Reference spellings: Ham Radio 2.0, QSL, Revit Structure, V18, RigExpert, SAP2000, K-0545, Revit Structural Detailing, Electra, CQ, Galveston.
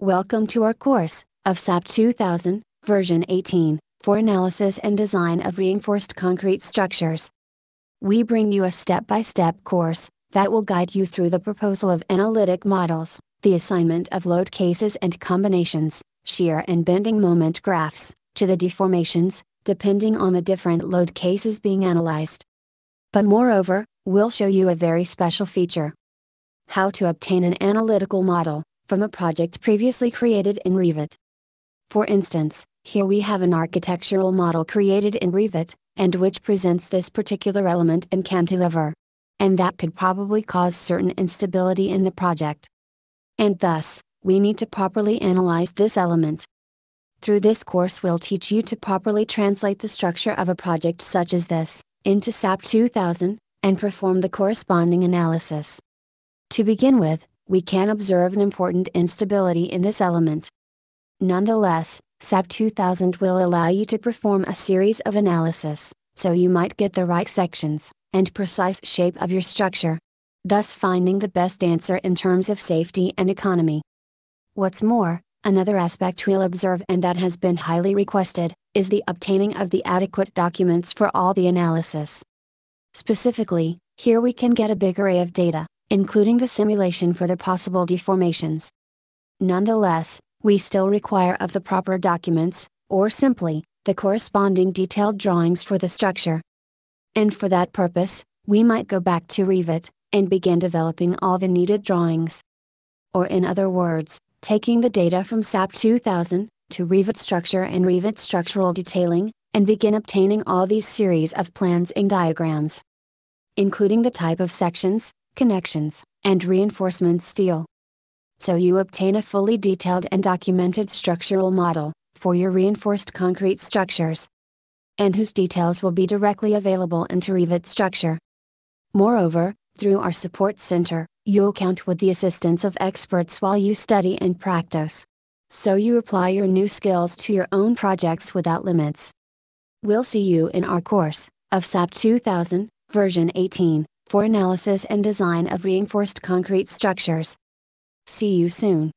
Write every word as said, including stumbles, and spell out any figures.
Welcome to our course of SAP two thousand, version eighteen, for analysis and design of reinforced concrete structures. We bring you a step-by-step course that will guide you through the proposal of analytic models, the assignment of load cases and combinations, shear and bending moment graphs, to the deformations, depending on the different load cases being analyzed. But moreover, we'll show you a very special feature: how to obtain an analytical model from a project previously created in Revit. For instance, here we have an architectural model created in Revit, and which presents this particular element in cantilever. And that could probably cause certain instability in the project. And thus, we need to properly analyze this element. Through this course we'll teach you to properly translate the structure of a project such as this into SAP two thousand, and perform the corresponding analysis. To begin with, we can observe an important instability in this element. Nonetheless, SAP two thousand will allow you to perform a series of analysis, so you might get the right sections and precise shape of your structure, thus finding the best answer in terms of safety and economy. What's more, another aspect we'll observe, and that has been highly requested, is the obtaining of the adequate documents for all the analysis. Specifically, here we can get a big array of data, including the simulation for the possible deformations. Nonetheless, we still require of the proper documents, or simply, the corresponding detailed drawings for the structure. And for that purpose, we might go back to Revit, and begin developing all the needed drawings. Or in other words, taking the data from SAP two thousand, to Revit Structure and Revit Structural Detailing, and begin obtaining all these series of plans and diagrams, including the type of sections, connections, and reinforcement steel. So you obtain a fully detailed and documented structural model for your reinforced concrete structures, and whose details will be directly available into Revit Structure. Moreover, through our support center, you'll count with the assistance of experts while you study and practice, so you apply your new skills to your own projects without limits. We'll see you in our course of SAP two thousand, version eighteen. For analysis and design of reinforced concrete structures. See you soon.